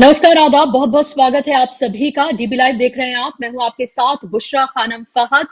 नमस्कार, आदाब, बहुत बहुत स्वागत है आप सभी का। डीबी लाइव देख रहे हैं आप, मैं हूं आपके साथ बुशरा खानम फहद।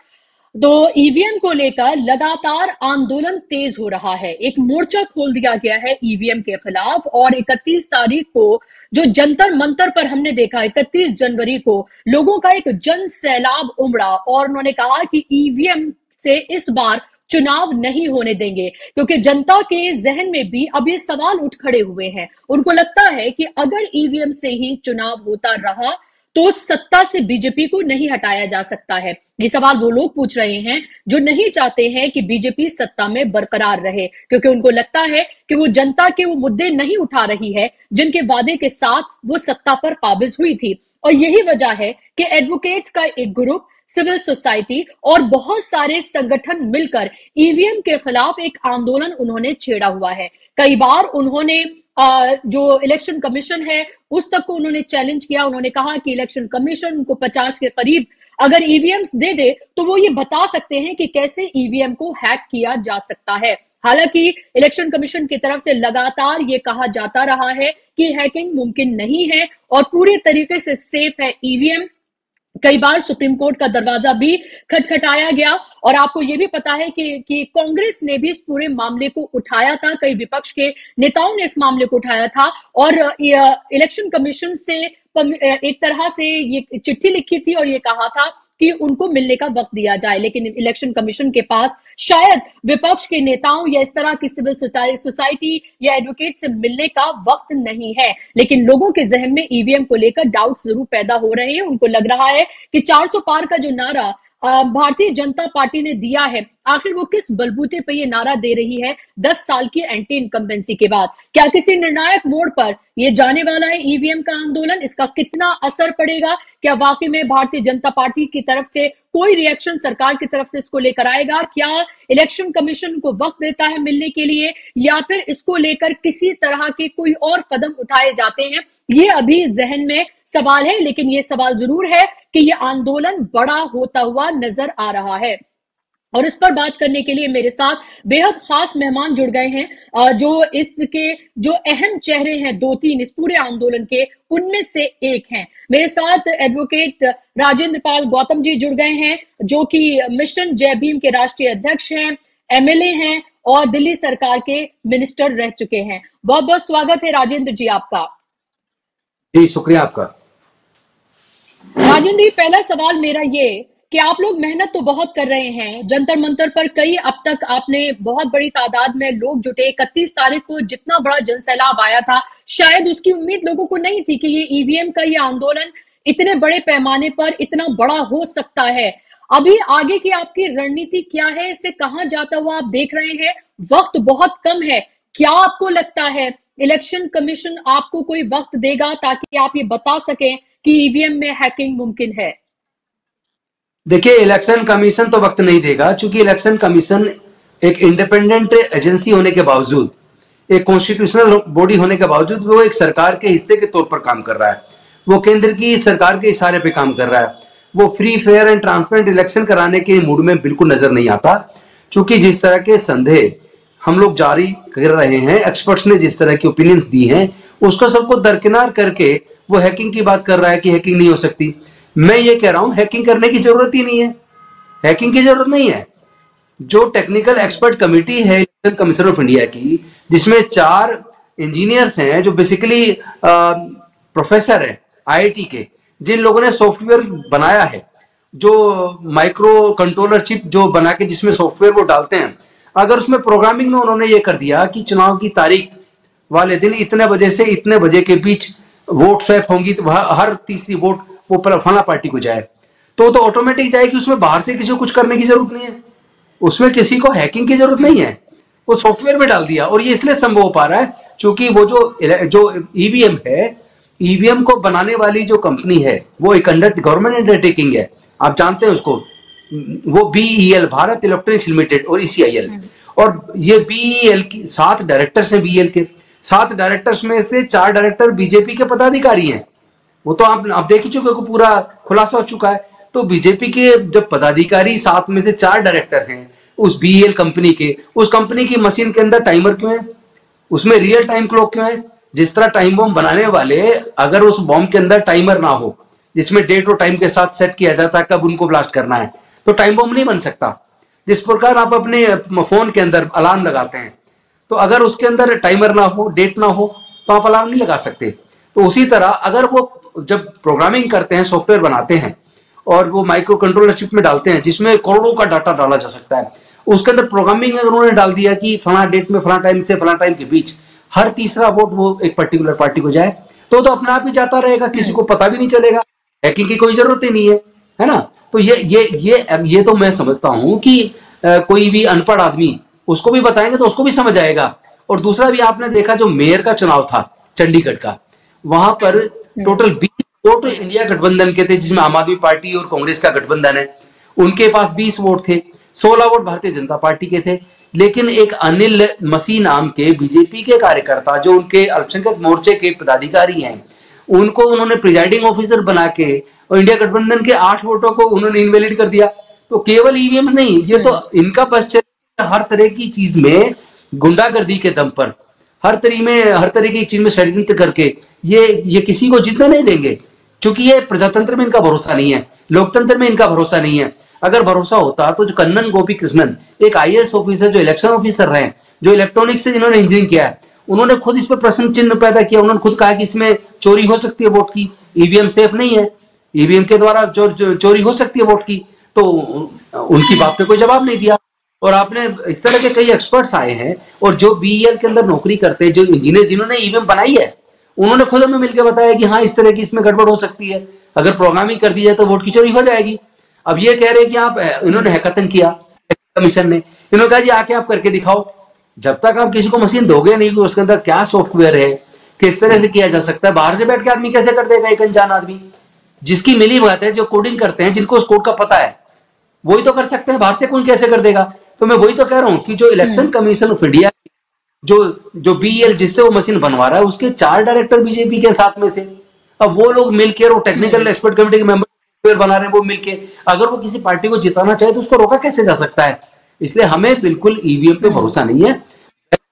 तो ईवीएम को लेकर लगातार आंदोलन तेज हो रहा है, एक मोर्चा खोल दिया गया है ईवीएम के खिलाफ। और 31 तारीख को जो जंतर मंतर पर हमने देखा, 31 जनवरी को लोगों का एक जन सैलाब उमड़ा और उन्होंने कहा कि ईवीएम से इस बार चुनाव नहीं होने देंगे, क्योंकि जनता के जहन में भी अब ये सवाल उठ खड़े हुए हैं। उनको लगता है कि अगर ईवीएम से ही चुनाव होता रहा तो सत्ता से बीजेपी को नहीं हटाया जा सकता है। ये सवाल वो लोग पूछ रहे हैं जो नहीं चाहते हैं कि बीजेपी सत्ता में बरकरार रहे, क्योंकि उनको लगता है कि वो जनता के वो मुद्दे नहीं उठा रही है जिनके वादे के साथ वो सत्ता पर काबिज हुई थी। और यही वजह है कि एडवोकेट्स का एक ग्रुप, सिविल सोसाइटी और बहुत सारे संगठन मिलकर ईवीएम के खिलाफ एक आंदोलन उन्होंने छेड़ा हुआ है। कई बार उन्होंने जो इलेक्शन कमीशन है उस तक को उन्होंने चैलेंज किया। उन्होंने कहा कि इलेक्शन कमीशन को 50 के करीब अगर ईवीएम दे दे तो वो ये बता सकते हैं कि कैसे ईवीएम को हैक किया जा सकता है। हालांकि इलेक्शन कमीशन की तरफ से लगातार ये कहा जाता रहा है कि हैकिंग मुमकिन नहीं है और पूरे तरीके से सेफ है ईवीएम। कई बार सुप्रीम कोर्ट का दरवाजा भी खटखटाया गया। और आपको ये भी पता है कि कांग्रेस ने भी इस पूरे मामले को उठाया था, कई विपक्ष के नेताओं ने इस मामले को उठाया था और इलेक्शन कमीशन से एक तरह से ये चिट्ठी लिखी थी और ये कहा था कि उनको मिलने का वक्त दिया जाए। लेकिन इलेक्शन कमीशन के पास शायद विपक्ष के नेताओं या इस तरह की सिविल सोसाइटी या एडवोकेट से मिलने का वक्त नहीं है। लेकिन लोगों के जहन में ईवीएम को लेकर डाउट जरूर पैदा हो रहे हैं। उनको लग रहा है कि 400 पार का जो नारा भारतीय जनता पार्टी ने दिया है, आखिर वो किस बलबूते पे ये नारा दे रही है 10 साल की एंटी इनकम्बेंसी के बाद? क्या किसी निर्णायक मोड़ पर ये जाने वाला है ईवीएम का आंदोलन? इसका कितना असर पड़ेगा? क्या वाकई में भारतीय जनता पार्टी की तरफ से कोई रिएक्शन सरकार की तरफ से इसको लेकर आएगा? क्या इलेक्शन कमीशन को वक्त देता है मिलने के लिए या फिर इसको लेकर किसी तरह के कोई और कदम उठाए जाते हैं? ये अभी जहन में सवाल है। लेकिन ये सवाल जरूर है कि ये आंदोलन बड़ा होता हुआ नजर आ रहा है। और इस पर बात करने के लिए मेरे साथ बेहद खास मेहमान जुड़ गए हैं, जो इसके जो अहम चेहरे हैं, दो तीन इस पूरे आंदोलन के, उनमें से एक हैं। मेरे साथ एडवोकेट राजेंद्र पाल गौतम जी जुड़ गए हैं, जो कि मिशन जयभीम के राष्ट्रीय अध्यक्ष हैं, एमएलए हैं और दिल्ली सरकार के मिनिस्टर रह चुके हैं। बहुत बहुत स्वागत है राजेंद्र जी आपका। जी शुक्रिया आपका। राजेंद्र जी, पहला सवाल मेरा ये कि आप लोग मेहनत तो बहुत कर रहे हैं, जंतर मंतर पर कई, अब तक आपने बहुत बड़ी तादाद में लोग जुटे। 31 तारीख को जितना बड़ा जनसैलाब आया था, शायद उसकी उम्मीद लोगों को नहीं थी कि ये ईवीएम का ये आंदोलन इतने बड़े पैमाने पर इतना बड़ा हो सकता है। अभी आगे की आपकी रणनीति क्या है? इसे कहां जाता हुआ आप देख रहे हैं? वक्त बहुत कम है, क्या आपको लगता है इलेक्शन कमीशन आपको कोई वक्त देगा ताकि आप ये बता सकें कि ईवीएम में हैकिंग मुमकिन है? देखिए, इलेक्शन कमीशन तो वक्त नहीं देगा, क्योंकि इलेक्शन कमीशन एक इंडिपेंडेंट एजेंसी होने के बावजूद, एक कॉन्स्टिट्यूशनल बॉडी होने के बावजूद वो एक सरकार के हिस्से के तौर पर काम कर रहा है। वो केंद्र की सरकार के इशारे पे काम कर रहा है। वो free, fair and transparent election कराने के मूड में बिल्कुल नजर नहीं आता, क्योंकि जिस तरह के संदेह हम लोग जारी कर रहे हैं, एक्सपर्ट्स ने जिस तरह की ओपिनियंस दी हैं, उसको सबको दरकिनार करके वो हैकिंग की बात कर रहा है कि हैकिंग नहीं हो सकती। मैं ये कह रहा हूं हैकिंग करने की जरूरत ही नहीं है, हैकिंग की जरूरत नहीं है। जो टेक्निकल एक्सपर्ट कमेटी है इलेक्शन कमीशन ऑफ इंडिया की, जिसमें 4 इंजीनियर्स हैं जो बेसिकली प्रोफेसर हैं आईआईटी के, जिन लोगों ने सॉफ्टवेयर बनाया है, जो माइक्रो कंट्रोलर चिप जो बना के जिसमें सॉफ्टवेयर वो डालते हैं, अगर उसमें प्रोग्रामिंग में उन्होंने ये कर दिया कि चुनाव की तारीख वाले दिन इतने बजे से इतने बजे के बीच वोट स्वैप होंगी, तो हर तीसरी वोट वो फला पार्टी को जाए, तो ऑटोमेटिक जाएगी। उसमें बाहर से किसी को कुछ करने की जरूरत नहीं है, उसमें किसी को हैकिंग की जरूरत नहीं है। वो सॉफ्टवेयर में डाल दिया और ये इसलिए संभव हो पा रहा है क्योंकि वो जो ईवीएम है, ईवीएम को बनाने वाली जो कंपनी है वो एक गवर्नमेंट अंडरटेकिंग है, आप जानते हैं उसको, वो बीईएल, भारत इलेक्ट्रॉनिक्स लिमिटेड और ईसीआईएल। और ये बीईएल की 7 डायरेक्टर्स हैं, बीईएल के 7 डायरेक्टर्स में से 4 डायरेक्टर बीजेपी के पदाधिकारी हैं। वो तो आप देख ही चुके, पूरा खुलासा हो चुका है। तो बीजेपी के जब पदाधिकारी 7 में से 4 डायरेक्टर हैं उस बीईएल कंपनी के, उस कंपनी की मशीन के अंदर टाइमर क्यों है? उसमें रियल टाइम क्लॉक क्यों है? जिस तरह टाइम बॉम्ब बनाने वाले, अगर उस बॉम्ब के अंदर टाइमर ना हो जिसमें डेट और टाइम के साथ सेट किया जाता है कब उनको ब्लास्ट करना है, तो टाइम बॉम्ब नहीं बन सकता। जिस प्रकार आप अपने फोन के अंदर अलार्म लगाते हैं, तो अगर उसके अंदर टाइमर ना हो, डेट ना हो, तो आप अलार्म नहीं लगा सकते। तो उसी तरह अगर वो जब प्रोग्रामिंग करते हैं, सॉफ्टवेयर बनाते हैं और वो माइक्रो कंट्रोलर चिप में डालते हैं जिसमें करोड़ों का डाटा डाला जा सकता है, उसके अंदर प्रोग्रामिंग अगर उन्होंने डाल दिया कि फला डेट में फला टाइम से फला टाइम के बीच हर तीसरा वोट वो एक पर्टिकुलर पार्टी को जाए, तो अपने आप ही जाता रहेगा, किसी को पता भी नहीं चलेगा, हैकिंग की कोई जरूरत ही नहीं है, है ना। तो ये तो मैं समझता हूं कि कोई भी अनपढ़ आदमी उसको भी बताएंगे तो उसको भी समझ आएगा। और दूसरा भी आपने देखा जो मेयर का चुनाव था चंडीगढ़ का, वहां पर टोटल 20 वोट इंडिया गठबंधन के थे जिसमें आम आदमी पार्टी और कांग्रेस का गठबंधन है, उनके पास 20 वोट थे, 16 वोट भारतीय जनता पार्टी के थे। लेकिन एक अनिल मसीह नाम के बीजेपी के कार्यकर्ता जो उनके अल्पसंख्यक मोर्चे के पदाधिकारी हैं, उनको उन्होंने प्रिजाइडिंग ऑफिसर बना के और इंडिया गठबंधन के 8 वोटों को उन्होंने इनवैलिड कर दिया। तो केवल ईवीएम नहीं, ये तो इनका पश्चात हर तरह की चीज में गुंडागर्दी के दम पर हर तरह की चीज में षड्यंत्र करके ये किसी को जीतने नहीं देंगे, क्योंकि ये प्रजातंत्र में इनका भरोसा नहीं है, लोकतंत्र में इनका भरोसा नहीं है। अगर भरोसा होता तो जो कन्नन गोपी कृष्णन, एक IAS ऑफिसर जो इलेक्शन ऑफिसर रहे, जो इलेक्ट्रॉनिक्स से जिन्होंने इंजीनियरिंग किया है, उन्होंने खुद इस पर प्रश्न चिन्ह पैदा किया। उन्होंने खुद कहा कि इसमें चोरी हो सकती है वोट की, ईवीएम सेफ नहीं है, ईवीएम के द्वारा चोरी हो सकती है वोट की। तो उनकी बात पे कोई जवाब नहीं दिया। और आपने इस तरह के कई एक्सपर्ट्स आए हैं और जो BEL के अंदर नौकरी करते हैं, जो इंजीनियर जिन्होंने ईवीएम बनाई है, उन्होंने खुद हमें मिलकर बताया कि हाँ इस तरह की इसमें गड़बड़ हो सकती है, अगर प्रोग्रामिंग कर दी जाए तो वोट की चोरी हो जाएगी। अब ये कह रहे हैं कि आप, इन्होंने हैकाथन किया कमीशन ने, इन्होंने कहा जी आके आप करके दिखाओ। जब तक आप किसी को मशीन दोगे नहीं कि उसके अंदर क्या सॉफ्टवेयर है, किस तरह से किया जा सकता है, बाहर से बैठ के आदमी कैसे कर देगा, एक अनजान आदमी जिसकी मिली बात है, जो कोडिंग करते हैं, जिनको उस कोड का पता है, वही तो कर सकते हैं, बाहर से कौन कैसे कर देगा। तो मैं वही तो कह रहा हूँ कि जो इलेक्शन कमीशन ऑफ इंडिया, जो BEL जिससे वो मशीन बनवा रहा है, उसके 4 डायरेक्टर बीजेपी के साथ में से, अब वो लोग मिलकर, वो टेक्निकल एक्सपर्ट कमेटी के मेंबर बना रहे हैं, वो मिलकर अगर वो किसी पार्टी को जिताना चाहे तो उसको रोका कैसे जा सकता है। इसलिए हमें बिल्कुल ईवीएम पे भरोसा नहीं है,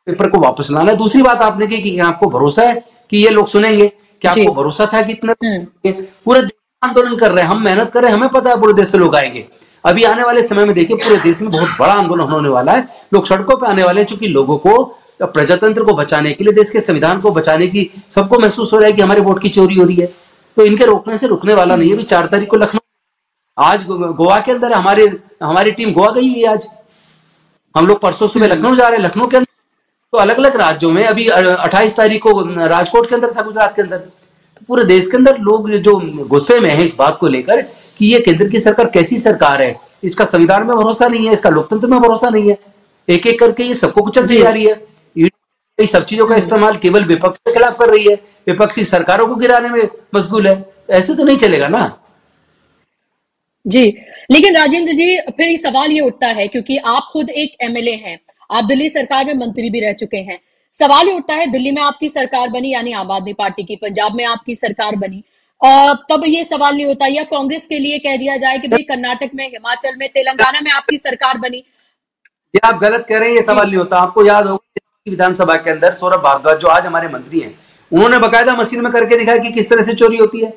पेपर को वापस लाना है। दूसरी बात आपने कही कि आपको भरोसा है कि ये लोग सुनेंगे, कि आपको भरोसा था कि इतना पूरे देश आंदोलन कर रहे हैं, हम मेहनत कर रहे हैं, हमें पता है पूरे देश से लोग आएंगे। अभी आने वाले समय में देखिए पूरे देश में बहुत बड़ा आंदोलन होने वाला है, लोग सड़कों पर आने वाले हैं, चूंकि लोगों को प्रजातंत्र को बचाने के लिए, देश के संविधान को बचाने की, सबको महसूस हो रहा है कि हमारे वोट की चोरी हो रही है। तो इनके रोकने से रुकने वाला नहीं है। अभी 4 तारीख को लखनऊ, आज गोवा के अंदर हमारी टीम गोवा गई हुई है, आज हम लोग परसों सुबह लखनऊ जा रहे हैं, लखनऊ के अंदर तो अलग अलग राज्यों में, अभी 28 तारीख को राजकोट के अंदर था, गुजरात के अंदर। तो पूरे देश के अंदर लोग जो गुस्से में हैं इस बात को लेकर कि ये केंद्र की सरकार कैसी सरकार है, इसका संविधान में भरोसा नहीं है, इसका लोकतंत्र में भरोसा नहीं है, एक एक करके ये सबको कुचलती जा रही है, सब चीजों का इस्तेमाल केवल विपक्ष के खिलाफ कर रही है, विपक्षी सरकारों को गिराने में मशगूल है। ऐसे तो नहीं चलेगा ना जी। लेकिन राजेंद्र जी, फिर ये सवाल ये उठता है, क्योंकि आप खुद एक MLA हैं, आप दिल्ली सरकार में मंत्री भी रह चुके हैं, सवाल ये उठता है दिल्ली में आपकी सरकार बनी यानी आम आदमी पार्टी की, पंजाब में आपकी सरकार बनी, तब ये सवाल नहीं होता, या कांग्रेस के लिए कह दिया जाए कि भाई कर्नाटक में, हिमाचल में, तेलंगाना में आपकी सरकार बनी। ये आप गलत कह रहे हैं, ये सवाल नहीं होता। आपको याद होगा विधानसभा के अंदर सौरभ भारद्वाज जो आज हमारे मंत्री हैं, उन्होंने बाकायदा मशीन में करके दिखाया कि किस तरह से चोरी होती है।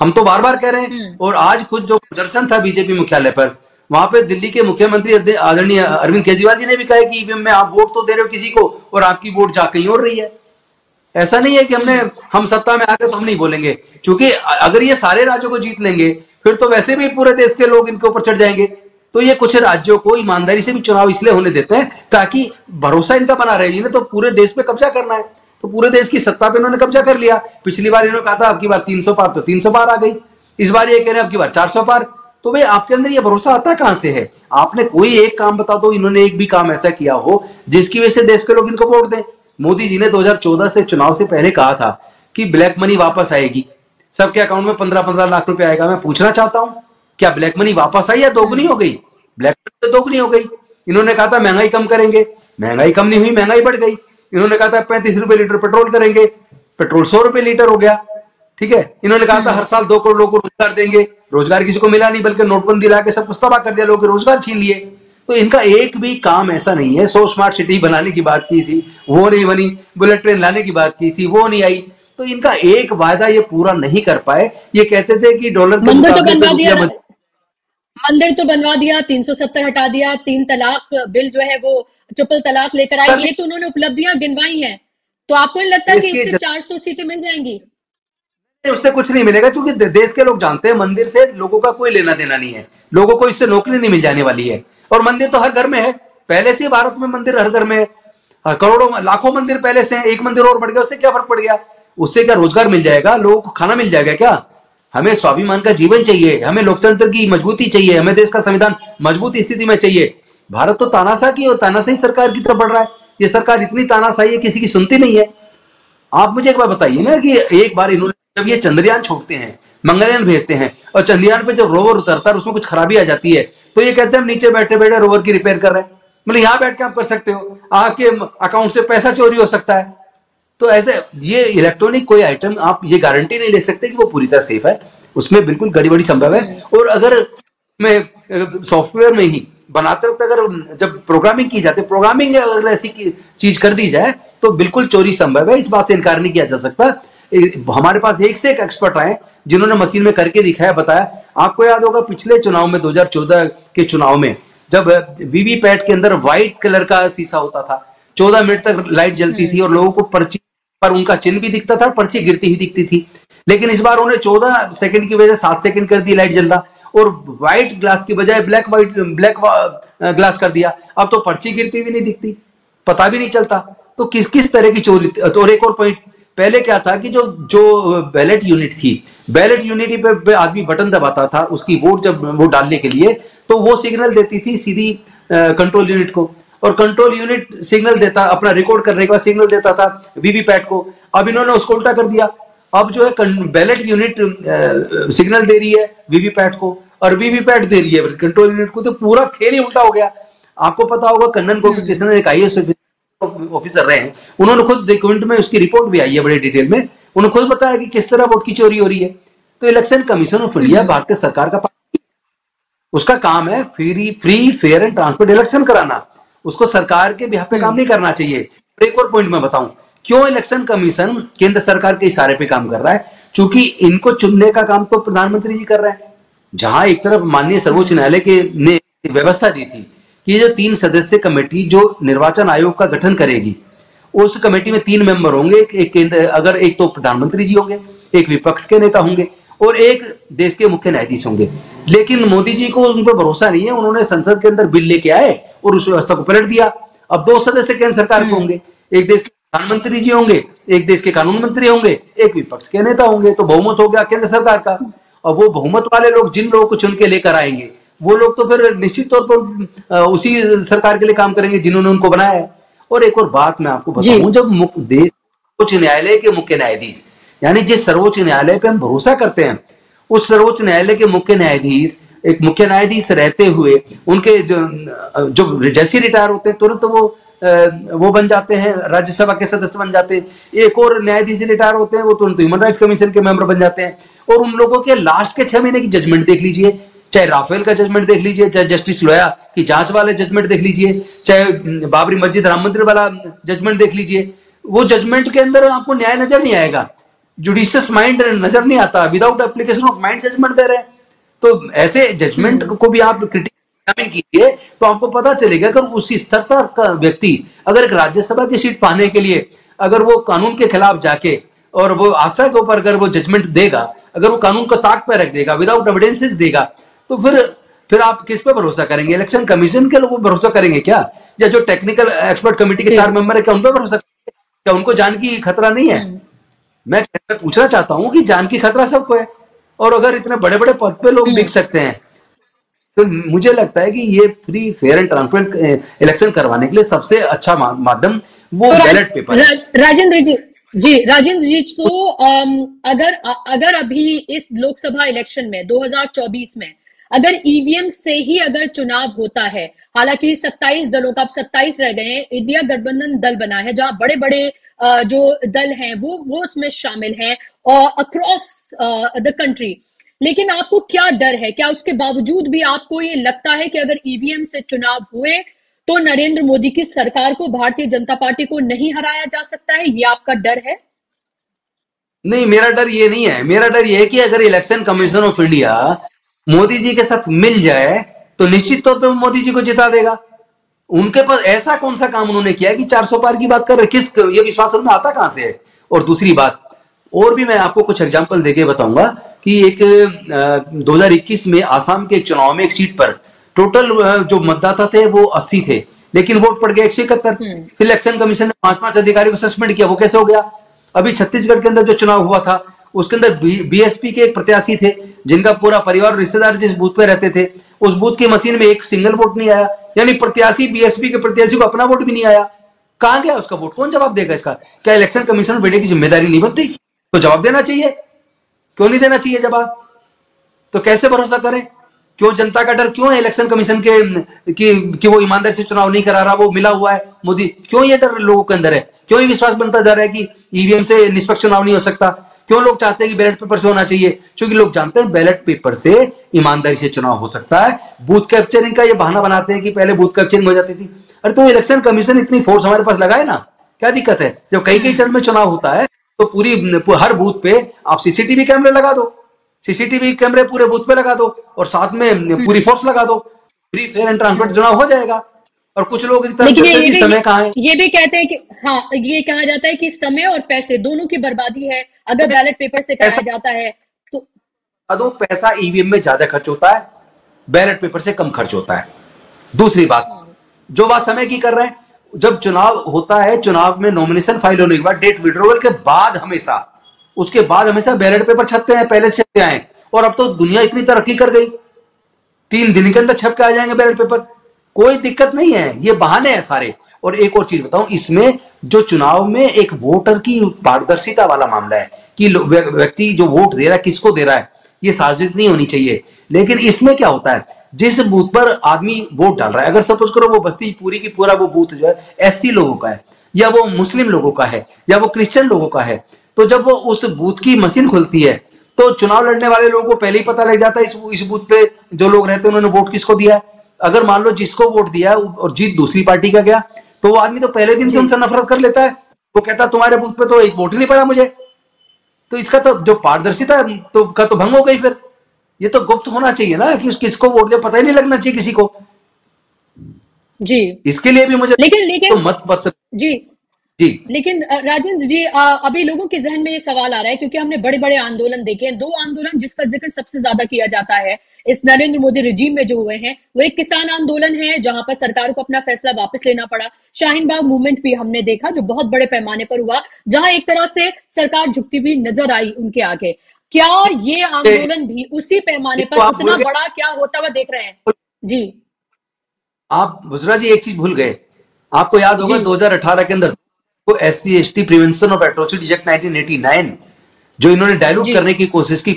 हम तो बार बार कह रहे हैं, और आज खुद जो प्रदर्शन था बीजेपी मुख्यालय पर, वहां पे दिल्ली के मुख्यमंत्री आदरणीय अरविंद केजरीवाल जी ने भी कहा है कि ईवीएम में आप वोट तो दे रहे हो किसी को और आपकी वोट जा कहीं और रही है। ऐसा नहीं है कि हम सत्ता में आ गए तो हम नहीं बोलेंगे, क्योंकि अगर ये सारे राज्यों को जीत लेंगे फिर तो वैसे भी पूरे देश के लोग इनके ऊपर चढ़ जाएंगे। तो ये कुछ राज्यों को ईमानदारी से भी चुनाव इसलिए होने देते हैं ताकि भरोसा इनका बना रहे, इन्हें तो पूरे देश पे कब्जा करना है, तो पूरे देश की सत्ता पे इन्होंने कब्जा कर लिया। पिछली बार इन्होंने कहा था आपकी बार 300 पार, तो 300 पार आ गई, इस बार ये कह रहे हैं आपकी बार 400 पार। तो भाई आपके अंदर ये भरोसा आता कहां से है? आपने कोई एक काम बता दो, इन्होंने एक भी काम ऐसा किया हो जिसकी वजह से देश के लोग इनको वोट दें। मोदी जी ने 2014 से, चुनाव से पहले कहा था कि ब्लैक मनी वापस आएगी, सबके अकाउंट में 15-15 लाख रुपए आएगा। मैं पूछना चाहता हूँ, क्या ब्लैक मनी वापस आई या दोगुनी हो गई? ब्लैक मनी तो दोगुनी हो गई। इन्होंने कहा था महंगाई कम करेंगे, महंगाई कम नहीं हुई, महंगाई बढ़ गई। इन्होंने कहा था 35 रुपए लीटर पेट्रोल करेंगे, पेट्रोल 100 रुपए लीटर हो गया। ठीक है, इन्होंने कहा था हर साल 2 करोड़ लोगों को रोजगार देंगे, रोजगार किसी को मिला नहीं, बल्कि नोटबंदी लाके सब कुछ तबाह कर दिया, लोगों के रोजगार छीन लिए। तो इनका एक भी काम ऐसा नहीं है। सो स्मार्ट सिटी बनाने की बात की थी, वो नहीं बनी। बुलेट ट्रेन लाने की बात की थी, वो नहीं आई। तो इनका एक वादा ये पूरा नहीं कर पाए। ये कहते थे कि डॉलर के मुकाबले मंदिर तो बनवा दिया, 370 हटा दिया, 3 तलाक बिल जो है वो ट्रिपल तलाक लेकर आए, ये तो उन्होंने उपलब्धियां गिनवाई हैं। तो आपको नहीं लगता कि इससे 400 सीटें मिल जाएंगी? उससे कुछ नहीं मिलेगा, क्योंकि देश के लोग जानते हैं मंदिर से लोगों का कोई लेना देना नहीं है, लोगों को इससे नौकरी नहीं मिल जाने वाली है। और मंदिर तो हर घर में है, पहले से भारत में मंदिर हर घर में है, करोड़ों लाखों मंदिर पहले से है। एक मंदिर और बढ़ गया, उससे क्या फर्क पड़ गया? उससे क्या रोजगार मिल जाएगा? लोगों को खाना मिल जाएगा क्या? हमें स्वाभिमान का जीवन चाहिए, हमें लोकतंत्र की मजबूती चाहिए, हमें देश का संविधान मजबूत स्थिति में चाहिए। भारत तो तानाशाही सरकार की तरफ बढ़ रहा है। ये सरकार इतनी तानाशाही है, किसी की सुनती नहीं है। आप मुझे एक बार बताइए ना कि एक बार इन्होंने जब ये चंद्रयान छोड़ते हैं, मंगलयान भेजते हैं, और चंद्रयान पे जब रोवर उतरता है उसमें कुछ खराबी आ जाती है तो ये कहते हैं हम नीचे बैठे बैठे रोवर की रिपेयर कर रहे हैं। मतलब यहाँ बैठ के आप कर सकते हो, आपके अकाउंट से पैसा चोरी हो सकता है। तो ऐसे ये इलेक्ट्रॉनिक कोई आइटम आप ये गारंटी नहीं ले सकते कि वो पूरी तरह सेफ है, उसमें बिल्कुल गड़बड़ी संभव है। और अगर में सॉफ्टवेयर में ही बनाते वक्त अगर जब प्रोग्रामिंग की जाती है, प्रोग्रामिंग अगर ऐसी चीज कर दी जाए तो बिल्कुल चोरी संभव है, इस बात से इनकार नहीं किया जा सकता। हमारे पास एक से एक एक्सपर्ट आए जिन्होंने मशीन में करके दिखाया, बताया। आपको याद होगा पिछले चुनाव में 2014 के चुनाव में जब वीवीपैट के अंदर व्हाइट कलर का शीशा होता था, 14 मिनट तक लाइट जलती थी और लोगों को पर्ची पर उनका चिन्ह भी दिखता था, पर्ची गिरती ही दिखती थी। लेकिन इस बार उन्होंने 14 सेकंड की वजह 7 सेकंड कर दी लाइट जलना, और व्हाइट ग्लास की बजाय ब्लैक ग्लास कर दिया। अब तो पर्ची गिरती हुई नहीं दिखती, पता भी नहीं चलता। तो किस किस तरह की चोरी। और एक और पॉइंट, पहले क्या था कि जो बैलेट यूनिट थी, बैलेट यूनिट पे आदमी बटन दबाता था उसकी वोट जब वो डालने के लिए, तो वो सिग्नल देती थी सीधी कंट्रोल यूनिट को, और कंट्रोल यूनिट सिग्नल देता अपना रिकॉर्ड करने का सिग्नल देता था वीवीपैट को। अब इन्होंने उसको उल्टा कर दिया। अब जो है बैलेट यूनिट सिग्नल दे रही है वीवीपैट को और वीवीपैट दे रही है कंट्रोल यूनिट को। तो पूरा खेल ही उल्टा हो गया। आपको पता होगा कन्नन गोपीनाथन एक आईएएस ऑफिसर रहे हैं, उन्होंने खुद डॉक्यूमेंट में उसकी रिपोर्ट भी आई है बड़े डिटेल में, उन्होंने खुद बताया कि किस तरह वोट की चोरी हो रही है। तो इलेक्शन कमीशन ऑफ इंडिया भारतीय सरकार का उसका काम है free fair and transparent election कराना, उसको सरकार के बिहाफ पे काम नहीं करना चाहिए। एक और पॉइंट मैं बताऊं, क्यों इलेक्शन कमीशन केंद्र सरकार के इशारे पे काम कर रहा है? क्योंकि इनको चुनने का काम तो प्रधानमंत्री जी कर रहे हैं। जहां एक तरफ माननीय सर्वोच्च न्यायालय के ने व्यवस्था दी थी कि जो 3 सदस्यीय कमेटी जो निर्वाचन आयोग का गठन करेगी, उस कमेटी में 3 मेंबर होंगे, एक तो प्रधानमंत्री जी होंगे, एक विपक्ष के नेता होंगे और एक देश के मुख्य न्यायाधीश होंगे। लेकिन मोदी जी को उन पर भरोसा नहीं है, उन्होंने संसद के अंदर बिल लेके आए और उस व्यवस्था को पलट दिया। अब 2 सदस्य केंद्र सरकार के होंगे, एक देश के प्रधानमंत्री जी होंगे, एक देश के कानून मंत्री होंगे, एक विपक्ष के नेता होंगे। तो बहुमत हो गया केंद्र सरकार का। और वो बहुमत वाले लोग जिन लोगों को चुन के लेकर आएंगे वो लोग तो फिर निश्चित तौर पर उसी सरकार के लिए काम करेंगे जिन्होंने उनको बनाया है। और एक और बात मैं आपको बताऊं, जब देश उच्च न्यायालय के मुख्य न्यायाधीश, यानी जिस सर्वोच्च न्यायालय पे हम भरोसा करते हैं, उस सर्वोच्च न्यायालय के मुख्य न्यायाधीश एक मुख्य न्यायाधीश रहते हुए उनके जो जैसे रिटायर होते हैं तुरंत वो बन जाते हैं राज्यसभा के सदस्य बन जाते हैं। एक और न्यायाधीश रिटायर होते हैं वो तुरंत ह्यूमन राइट्स कमीशन के मेंबर बन जाते हैं। और उन लोगों के लास्ट के 6 महीने की जजमेंट देख लीजिए, चाहे राफेल का जजमेंट देख लीजिए, चाहे जस्टिस लोया की जांच वाले जजमेंट देख लीजिए, चाहे बाबरी मस्जिद राम मंदिर वाला जजमेंट देख लीजिए। वो जजमेंट के अंदर आपको न्याय नजर नहीं आएगा, जुडिशियस माइंड नजर नहीं आता, without application of mind judgement दे रहे हैं। तो ऐसे जजमेंट को भी आप क्रिटिसाइज कीजिए तो आपको पता चलेगा कि उसी स्तर पर व्यक्ति अगर एक राज्यसभा की सीट पाने के लिए अगर वो कानून के खिलाफ जाके और वो आस्था के ऊपर अगर वो जजमेंट देगा, अगर वो कानून को ताक पर रख देगा, विदाउट एविडेंसेस देगा, तो फिर आप किस पे भरोसा करेंगे? इलेक्शन कमीशन के लोग भरोसा करेंगे क्या? या जो टेक्निकल एक्सपर्ट कमेटी के 4 मेंबर है क्या उन पर भरोसा करेंगे? क्या उनको जान की खतरा नहीं है? मैं पूछना चाहता हूं कि जान की खतरा सबको है, और अगर इतने बड़े बड़े पद पे लोग बिक सकते हैं तो मुझे लगता है कि ये free fair and transparent election करवाने के लिए सबसे अच्छा माध्यम वो बैलेट पेपर है। राजेंद्र जी को अगर अभी इस लोकसभा इलेक्शन में 2024 में अगर ईवीएम से ही अगर चुनाव होता है, हालांकि 27 दलों का, अब 27 रह गए हैं, इंडिया गठबंधन दल बना है जहां बड़े बड़े जो दल हैं वो उसमें शामिल हैं और अक्रॉस द कंट्री। लेकिन आपको क्या डर है? क्या उसके बावजूद भी आपको ये लगता है कि अगर ईवीएम से चुनाव हुए तो नरेंद्र मोदी की सरकार को, भारतीय जनता पार्टी को नहीं हराया जा सकता है, ये आपका डर है? नहीं, मेरा डर ये नहीं है। मेरा डर ये है कि अगर election commission of India Modi ji के साथ मिल जाए तो निश्चित तौर पे मोदी जी को जिता देगा। उनके पास ऐसा कौन सा काम उन्होंने किया कि 400 पार की बात कर रहे? किस ये विश्वास उनमें आता कहां से है? और दूसरी बात, और भी मैं आपको कुछ एग्जाम्पल देके बताऊंगा कि एक 2021 में आसाम के चुनाव में एक सीट पर टोटल जो मतदाता थे वो 80 थे, लेकिन वोट पड़ गया 171। फिर इलेक्शन कमीशन ने 5 अधिकारियों को सस्पेंड किया, वो कैसे हो गया? अभी छत्तीसगढ़ के अंदर जो चुनाव हुआ था उसके अंदर बीएसपी के एक प्रत्याशी थे जिनका पूरा परिवार रिश्तेदार जिस बूथ पे रहते थे, उस बूथ की मशीन में एक सिंगल वोट नहीं आया। यानी प्रत्याशी, बीएसपी के प्रत्याशी को अपना वोट भी नहीं आया। कहां गया उसका वोट? कौन जवाब देगा इसका? क्या इलेक्शन कमीशन बेटे की जिम्मेदारी नहीं बनती? तो जवाब देना चाहिए, क्यों नहीं देना चाहिए जवाब? तो कैसे भरोसा करें? क्यों जनता का डर क्यों है इलेक्शन कमीशन के कि वो ईमानदारी से चुनाव नहीं करा रहा, वो मिला हुआ है मोदी? क्यों ये डर लोगों के अंदर है? क्यों ये विश्वास बनता जा रहा है कि ईवीएम से निष्पक्ष चुनाव नहीं हो सकता? क्यों लोग चाहते हैं कि बैलेट पेपर से होना चाहिए? क्योंकि लोग जानते हैं बैलेट पेपर से ईमानदारी से चुनाव हो सकता है। बूथ कैप्चरिंग का ये बहाना बनाते हैं कि पहले बूथ कैप्चरिंग हो जाती थी। अरे तो इलेक्शन कमीशन इतनी फोर्स हमारे पास लगाए ना, क्या दिक्कत है? जब कई कई चरण में चुनाव होता है तो पूरी हर बूथ पे आप सीसीटीवी कैमरे लगा दो, सीसीटीवी कैमरे पूरे बूथ पे लगा दो और साथ में पूरी फोर्स लगा दो, फ्री फेयर एंड ट्रांसपेरेंट चुनाव हो जाएगा। और कुछ लोग इस तरह समय कहाँ है ये भी कहते हैं कि हाँ, ये कहा जाता है कि समय और पैसे दोनों की बर्बादी है अगर बैलेट पेपर से कराया जाता है तो। अदो पैसा ईवीएम में ज्यादा खर्च होता है, बैलेट पेपर से कम खर्च होता है। दूसरी बात, जो बात समय की कर रहे हैं, जब चुनाव होता है, चुनाव में नॉमिनेशन फाइल होने के बाद, डेट विड्रोवल के बाद हमेशा बैलेट पेपर छपते हैं, पहले छपते आए। और अब तो दुनिया इतनी तरक्की कर गई, 3 दिन के अंदर छप के आ जाएंगे बैलेट पेपर, कोई दिक्कत नहीं है। ये बहाने हैं सारे। और एक और चीज बताऊं, इसमें जो चुनाव में एक वोटर की पारदर्शिता वाला मामला है कि व्यक्ति जो वोट दे रहा है किसको दे रहा है, ये सार्वजनिक नहीं होनी चाहिए। लेकिन इसमें क्या होता है, जिस बूथ पर आदमी वोट डाल रहा है, अगर सपोज करो वो बस्ती पूरी की पूरा वो बूथ जो है एससी लोगों का है, या वो मुस्लिम लोगों का है, या वो क्रिश्चियन लोगों का है, तो जब वो उस बूथ की मशीन खुलती है तो चुनाव लड़ने वाले लोगों को पहले ही पता लग जाता है इस बूथ पे जो लोग रहते हैं उन्होंने वोट किसको दिया है। अगर मान लो जिसको वोट दिया और जीत दूसरी पार्टी का गया तो वो आदमी तो पहले दिन से उनसे नफरत कर लेता है, वो कहता है तुम्हारे बूथ पे तो एक वोट ही नहीं पड़ा मुझे। तो इसका तो जो पारदर्शिता तो का तो भंग हो गई। फिर ये तो गुप्त होना चाहिए ना कि किसको वोट दिया, पता ही नहीं लगना चाहिए किसी को जी। इसके लिए भी मुझे लेकिन तो मतपत्र जी। लेकिन राजेंद्र जी, अभी लोगों के जहन में ये सवाल आ रहा है क्योंकि हमने बड़े बड़े आंदोलन देखे हैं। 2 आंदोलन जिसका जिक्र सबसे ज्यादा किया जाता है इस नरेंद्र मोदी रिजीम में जो हुए हैं, वो एक किसान आंदोलन है जहां पर सरकार को अपना फैसला वापस लेना पड़ा। शाहीन बाग मूवमेंट भी हमने देखा जो बहुत बड़े पैमाने पर हुआ, जहां एक तरह से सरकार झुकती हुई नजर आई उनके आगे। क्या ये आंदोलन भी उसी पैमाने पर उतना बड़ा क्या होता हुआ देख रहे हैं जी? आप बुशरा जी एक चीज भूल गए, आपको याद होगा 2018 के अंदर को SC/ST prevention of atrocity act 1989 जो इन्होंने डायलूट करने की कोशिश की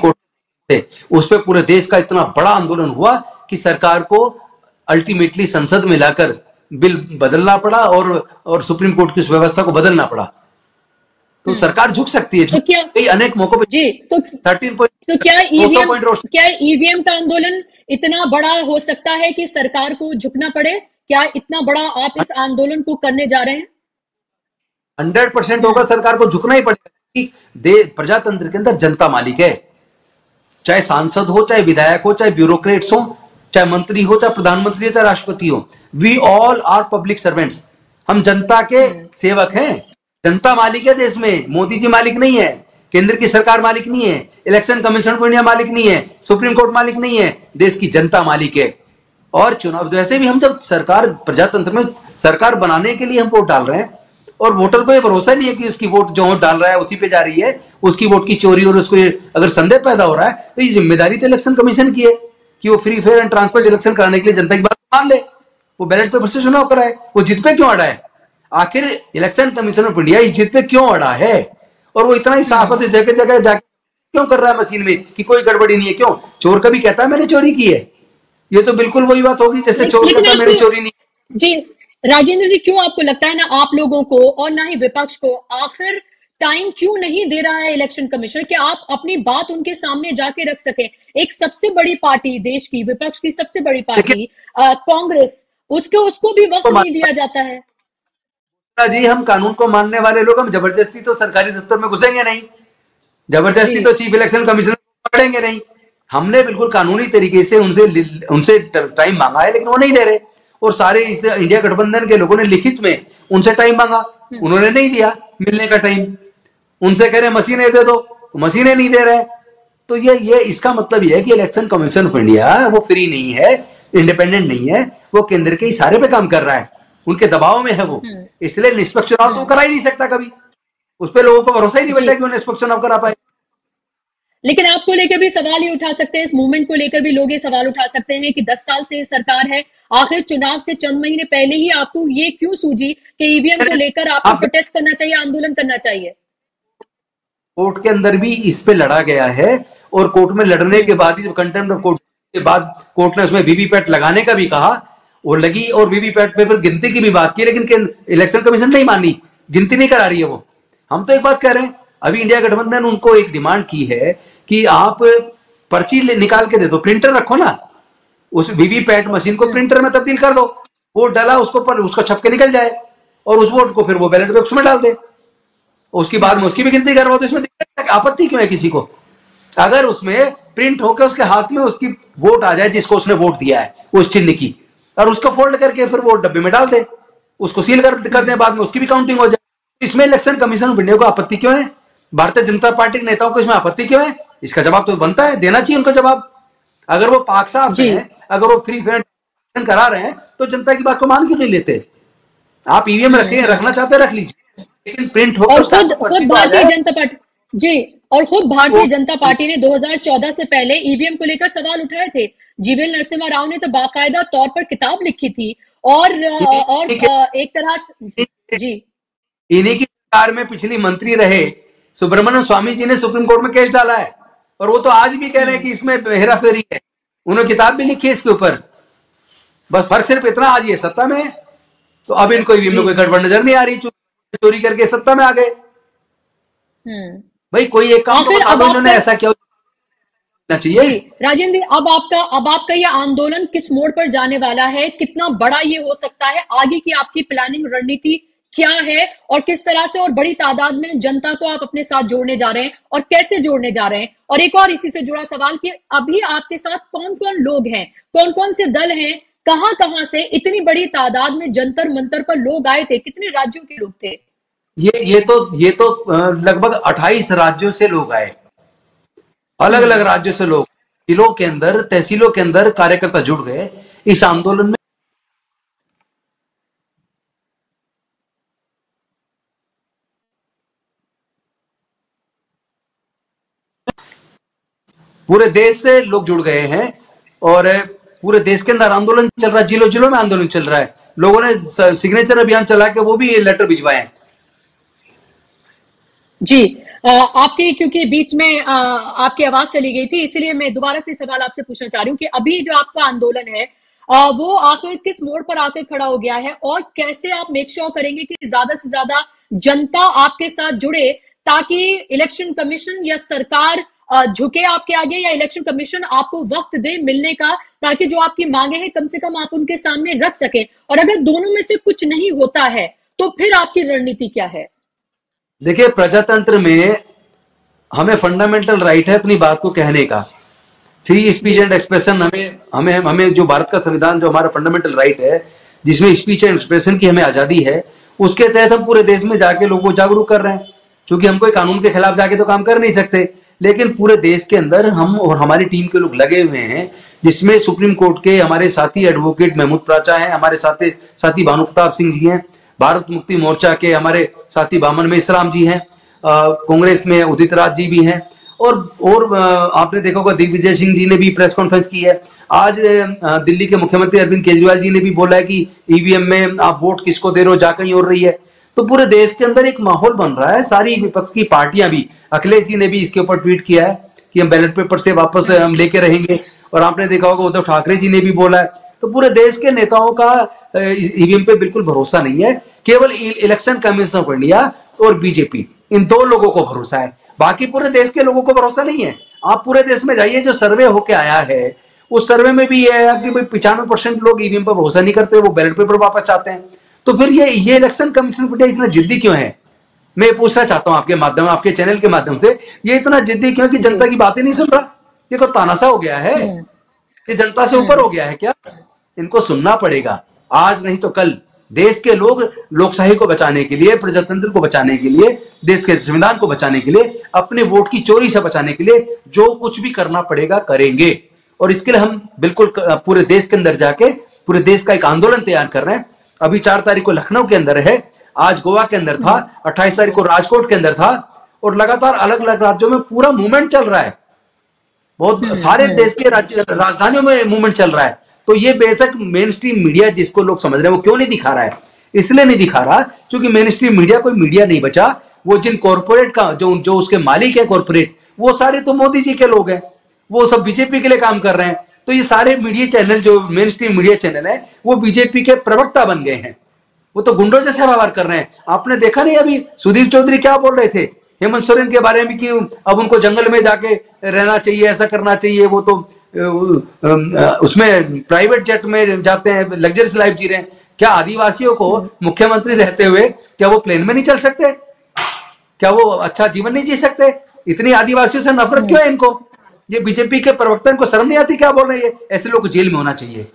थे, उस पर पूरे देश का इतना बड़ा आंदोलन हुआ कि सरकार को अल्टीमेटली संसद में लाकर बिल बदलना पड़ा और सुप्रीम कोर्ट की उस व्यवस्था को बदलना पड़ा। तो सरकार झुक सकती है, कई अनेक मौकों पर जी। तो 13.2 ईवीएम का आंदोलन इतना बड़ा हो सकता है कि सरकार को झुकना पड़े? क्या इतना बड़ा आप इस आंदोलन को करने जा रहे हैं? 100% होगा, सरकार को झुकना ही पड़ेगा। प्रजातंत्र के अंदर जनता मालिक है, चाहे सांसद हो, चाहे विधायक हो, चाहे ब्यूरोक्रेट्स हो, चाहे मंत्री हो, चाहे प्रधानमंत्री हो, चाहे राष्ट्रपति हो। We all are public servants, हम जनता के सेवक हैं। जनता मालिक है देश में, मोदी जी मालिक नहीं है, केंद्र की सरकार मालिक नहीं है, इलेक्शन कमीशन ऑफ इंडिया मालिक नहीं है, सुप्रीम कोर्ट मालिक नहीं है, देश की जनता मालिक है। और चुनाव जैसे भी हम जब सरकार प्रजातंत्र में सरकार बनाने के लिए हम वोट डाल रहे हैं और वोटर को ये भरोसा नहीं है कि उसकी वोट जो डाल रहा है उसी पे जा रही है, उसकी वोट की चोरी और उसको अगर संदेह पैदा हो रहा है तो ये जिम्मेदारी तो इलेक्शन कमीशन की है कि वो free fair and transparent election कराने के लिए जनता की बात मान ले, वो बैलेट पेपर से चुनाव कराए। वो जीत पे क्यों अड़ा है? आखिर इलेक्शन कमीशन ऑफ इंडिया इस जीत पे क्यों अड़ा है? और वो इतना ही साफ से जगह जगह जाके क्यों कर रहा है मशीन में कि कोई गड़बड़ी नहीं है? क्यों? चोर कभी कहता है मैंने चोरी की है, ये तो बिल्कुल वही बात होगी जैसे चोर कहता है मैंने चोरी नहीं। जी राजेंद्र जी, क्यों आपको लगता है ना आप लोगों को और ना ही विपक्ष को आखिर टाइम क्यों नहीं दे रहा है इलेक्शन कमीशन कि आप अपनी बात उनके सामने जाके रख सकें। एक सबसे बड़ी पार्टी, देश की विपक्ष की सबसे बड़ी पार्टी कांग्रेस, उसको भी वक्त नहीं दिया जाता है। जी हम कानून को मानने वाले लोग, हम जबरदस्ती तो सरकारी दफ्तर में घुसेंगे नहीं, जबरदस्ती तो चीफ इलेक्शन कमिश्नर पकड़ेंगे नहीं। हमने बिल्कुल कानूनी तरीके से उनसे टाइम मांगा है, लेकिन वो नहीं दे रहे। और सारे इस इंडिया गठबंधन के लोगों ने लिखित में उनसे टाइम मांगा, उन्होंने नहीं दिया मिलने का टाइम। उनसे कह रहे मशीनें दे दो, मशीनें नहीं दे रहे। तो ये इसका मतलब यह है कि इलेक्शन कमीशन ऑफ इंडिया वो फ्री नहीं है, इंडिपेंडेंट नहीं है, वो केंद्र के इशारे पे काम कर रहा है, उनके दबाव में है वो, इसलिए निष्पक्ष चुनाव तो करा ही नहीं सकता कभी। उस पर लोगों को भरोसा ही नहीं बचा कि वो निष्पक्ष चुनाव करा पाए। लेकिन आपको लेकर भी सवाल ये उठा सकते हैं, इस मूवमेंट को लेकर भी लोग ये सवाल उठा सकते हैं कि 10 साल से सरकार है, आखिर चुनाव से चंद महीने पहले ही आपको ये क्यों सूझी कि ईवीएम को लेकर आपको प्रोटेस्ट करना चाहिए, आंदोलन करना चाहिए? कोर्ट के अंदर भी इस पे लड़ा गया है और कोर्ट में लड़ने के बाद ही, कंटेम्प्ट ऑफ कोर्ट के बाद, कोर्ट ने उसमें वीवीपैट लगाने का भी कहा, वो लगी, और वीवीपैट पे फिर गिनती की भी बात की, लेकिन इलेक्शन कमीशन नहीं मानी, गिनती नहीं करा रही है वो। हम तो एक बात कह रहे हैं, अभी इंडिया गठबंधन उनको एक डिमांड की है कि आप पर्ची निकाल के दे दो, प्रिंटर रखो ना, उस वीवीपैट मशीन को प्रिंटर में तब्दील कर दो, वोट डाला उसको पर उसका छप के निकल जाए और उस वोट को फिर वो बैलेट बॉक्स में डाल दे, उसके बाद में उसकी भी गिनती करवाओ। तो इसमें आपत्ति क्यों है किसी को? अगर उसमें प्रिंट होकर उसके हाथ में उसकी वोट आ जाए जिसको उसने वोट दिया है उस चिन्ह की, और उसको फोल्ड करके फिर वो डब्बे में डाल दे, उसको सील कर दे, बाद में उसकी भी काउंटिंग हो जाए। इसमें इलेक्शन कमीशन ऑफ इंडिया को आपत्ति क्यों है? भारतीय जनता पार्टी के नेताओं को इसमें आपत्ति क्यों है? इसका जवाब तो बनता है, देना चाहिए उनको जवाब। अगर वो पाक साहब हैं, अगर वो फ्री फेयर इलेक्शन करा रहे हैं, तो जनता की बात को मान क्यों नहीं लेते? आप ईवीएम रखना चाहते रख लीजिए, लेकिन प्रिंट हो। खुद भारतीय जनता पार्टी जी, और खुद भारतीय जनता पार्टी ने 2014 से पहले ईवीएम को लेकर सवाल उठाए थे। जीवीएल नरसिम्हा राव ने तो बाकायदा तौर पर किताब लिखी थी, और एक तरह से जी इन्हीं की सरकार में पिछली मंत्री रहे सुब्रमण्यम स्वामी जी ने सुप्रीम कोर्ट में केस डाला है, और वो तो आज भी कह रहे हैं कि इसमें हेराफेरी है। उन्होंने किताब भी लिखी है इसके ऊपर, बस फर्क सिर्फ इतना आज ये सत्ता में है, तो अब इनको ईवीएम में कोई गड़बड़ नजर नहीं आ रही, चोरी करके सत्ता में आ गए। भाई कोई एक काम तो बता दो इन्होंने ऐसा क्या ना चाहिए। राजेंद्र, अब आपका ये आंदोलन किस मोड़ पर जाने वाला है, कितना बड़ा ये हो सकता है, आगे की आपकी प्लानिंग रणनीति क्या है, और किस तरह से और बड़ी तादाद में जनता को आप अपने साथ जोड़ने जा रहे हैं, और कैसे जोड़ने जा रहे हैं? और एक और इसी से जुड़ा सवाल कि अभी आपके साथ कौन कौन लोग हैं, कौन कौन से दल हैं, कहां से इतनी बड़ी तादाद में जंतर मंतर पर लोग आए थे, कितने राज्यों के लोग थे? ये तो लगभग 28 राज्यों से लोग आए, अलग अलग राज्यों से लोग, जिलों के अंदर, तहसीलों के अंदर कार्यकर्ता जुड़ गए इस आंदोलन में। पूरे देश से लोग जुड़ गए हैं और पूरे देश के अंदर आंदोलन चल रहा है, जिलों जिलों में आंदोलन चल रहा है। लोगों ने सिग्नेचर अभियान चला के वो भी लेटर भिजवाए हैं। जी आपकी, क्योंकि बीच में आपकी आवाज चली गई थी, इसीलिए मैं दोबारा से सवाल आपसे पूछना चाह रही हूँ कि अभी जो आपका आंदोलन है वो आखिर किस मोड़ पर आकर खड़ा हो गया है, और कैसे आप मेक श्योर करेंगे कि ज्यादा से ज्यादा जनता आपके साथ जुड़े, ताकि इलेक्शन कमीशन या सरकार झुके आपके आगे, या इलेक्शन कमीशन आपको वक्त दे मिलने का, ताकि जो आपकी मांगे हैं कम से कम आप उनके सामने रख सके? और अगर दोनों में से कुछ नहीं होता है तो फिर आपकी रणनीति क्या है? देखिए, प्रजातंत्र में हमें फंडामेंटल राइट है अपनी बात को कहने का, फ्री स्पीच एंड एक्सप्रेशन हमें हमें हमें जो भारत का संविधान, जो हमारा फंडामेंटल राइट है, जिसमें स्पीच एंड एक्सप्रेशन की हमें आजादी है, उसके तहत हम पूरे देश में जाके लोगों को जागरूक कर रहे हैं। क्योंकि हम कोई कानून के खिलाफ जाके तो काम कर नहीं सकते, लेकिन पूरे देश के अंदर हम और हमारी टीम के लोग लगे हुए हैं, जिसमें सुप्रीम कोर्ट के हमारे साथी एडवोकेट महमूद प्राचा हैं, हमारे साथी भानु प्रताप सिंह जी हैं, भारत मुक्ति मोर्चा के हमारे साथी बामन मेसराम जी हैं, कांग्रेस में उदित राज जी भी हैं, और आपने देखा होगा दिग्विजय सिंह जी ने भी प्रेस कॉन्फ्रेंस की है। आज दिल्ली के मुख्यमंत्री अरविंद केजरीवाल जी ने भी बोला है कि ईवीएम में आप वोट किसको दे रहे हो, जा कहीं और रही है। तो पूरे देश के अंदर एक माहौल बन रहा है, सारी विपक्ष की पार्टियां भी, अखिलेश जी ने भी इसके ऊपर ट्वीट किया है कि हम बैलेट पेपर से वापस हम लेके रहेंगे, और आपने देखा होगा उद्धव ठाकरे जी ने भी बोला है। तो पूरे देश के नेताओं का ईवीएम पे बिल्कुल भरोसा नहीं है, केवल इलेक्शन कमीशन ऑफ इंडिया और बीजेपी इन दो लोगों को भरोसा है, बाकी पूरे देश के लोगों को भरोसा नहीं है। आप पूरे देश में जाइए, जो सर्वे होके आया है उस सर्वे में भी यह है कि 95% लोग ईवीएम पर भरोसा नहीं करते, वो बैलेट पेपर वापस चाहते हैं। तो फिर ये इलेक्शन कमीशन बेटा इतना जिद्दी क्यों है? मैं पूछना चाहता हूं आपके माध्यम, आपके चैनल के माध्यम से, ये इतना जिद्दी क्यों कि जनता की बातें नहीं सुन रहा? ये कोई तानाशाह हो गया है? ये जनता से ऊपर हो गया है क्या? इनको सुनना पड़ेगा, आज नहीं तो कल। देश के लोग लोकशाही को बचाने के लिए, प्रजातंत्र को बचाने के लिए, देश के संविधान को बचाने के लिए, अपने वोट की चोरी से बचाने के लिए जो कुछ भी करना पड़ेगा करेंगे। और इसके लिए हम बिल्कुल पूरे देश के अंदर जाके पूरे देश का एक आंदोलन तैयार कर रहे हैं। अभी 4 तारीख को लखनऊ के अंदर है, आज गोवा के अंदर था, 28 तारीख को राजकोट के अंदर था, और लगातार अलग अलग राज्यों में पूरा मूवमेंट चल रहा है। बहुत सारे देश के राजधानियों में मूवमेंट चल रहा है। तो ये बेशक मेन स्ट्रीम मीडिया जिसको लोग समझ रहे हैं वो क्यों नहीं दिखा रहा है? इसलिए नहीं दिखा रहा क्योंकि मेन स्ट्रीम मीडिया कोई मीडिया नहीं बचा। वो जिन कॉर्पोरेट का जो उसके मालिक है कॉर्पोरेट, वो सारे तो मोदी जी के लोग हैं, वो सब बीजेपी के लिए काम कर रहे हैं। तो ये सारे मीडिया चैनल जो मेन स्ट्रीम मीडिया चैनल है वो बीजेपी के प्रवक्ता बन गए हैं, वो तो गुंडों जैसे व्यवहार कर रहे हैं। आपने देखा नहीं अभी सुधीर चौधरी क्या बोल रहे थे हेमंत सोरेन के बारे में कि अब उनको जंगल में जाके रहना चाहिए, ऐसा करना चाहिए, वो तो उसमें प्राइवेट जेट में जाते हैं, लग्जरी लाइफ जी रहे हैं। क्या आदिवासियों को मुख्यमंत्री रहते हुए क्या वो प्लेन में नहीं चल सकते? क्या वो अच्छा जीवन नहीं जी सकते? इतनी आदिवासियों से नफरत क्यों है इनको? ये बीजेपी के प्रवक्ता, इनको शर्म नहीं आती क्या बोल रही है? ऐसे लोग जेल में होना चाहिए।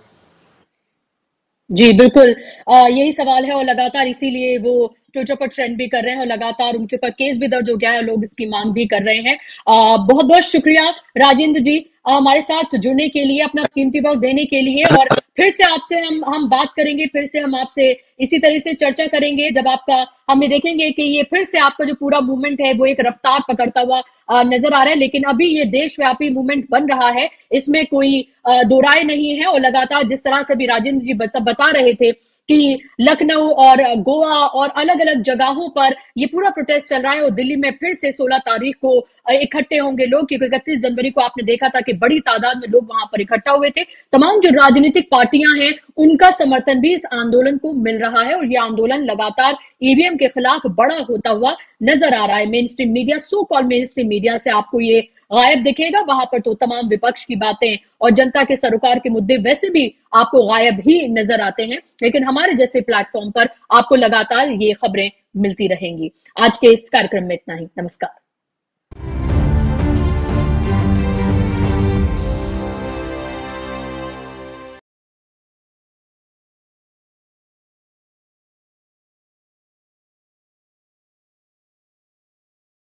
जी बिल्कुल, यही सवाल है और लगातार इसीलिए वो ट्विटर पर ट्रेंड भी कर रहे हैं और लगातार उनके ऊपर केस भी दर्ज हो गया है और लोग इसकी मांग भी कर रहे हैं। बहुत बहुत शुक्रिया राजेंद्र जी हमारे साथ जुड़ने के लिए, अपना कीमती वक्त देने के लिए। और फिर से आपसे हम बात करेंगे, फिर से हम आपसे इसी तरह से चर्चा करेंगे जब आपका हम ये देखेंगे कि ये फिर से आपका जो पूरा मूवमेंट है वो एक रफ्तार पकड़ता हुआ नजर आ रहा है। लेकिन अभी ये देशव्यापी मूवमेंट बन रहा है, इसमें कोई दो राय नहीं है। और लगातार जिस तरह से भी राजेंद्र जी बता रहे थे कि लखनऊ और गोवा और अलग अलग जगहों पर ये पूरा प्रोटेस्ट चल रहा है और दिल्ली में फिर से 16 तारीख को इकट्ठे होंगे लोग, क्योंकि 31 जनवरी को आपने देखा था कि बड़ी तादाद में लोग वहां पर इकट्ठा हुए थे। तमाम जो राजनीतिक पार्टियां हैं उनका समर्थन भी इस आंदोलन को मिल रहा है और ये आंदोलन लगातार ईवीएम के खिलाफ बड़ा होता हुआ नजर आ रहा है। Main stream media, so called main stream media से आपको ये गायब दिखेगा। वहां पर तो तमाम विपक्ष की बातें और जनता के सरोकार के मुद्दे वैसे भी आपको गायब ही नजर आते हैं, लेकिन हमारे जैसे प्लेटफॉर्म पर आपको लगातार ये खबरें मिलती रहेंगी। आज के इस कार्यक्रम में इतना ही, नमस्कार।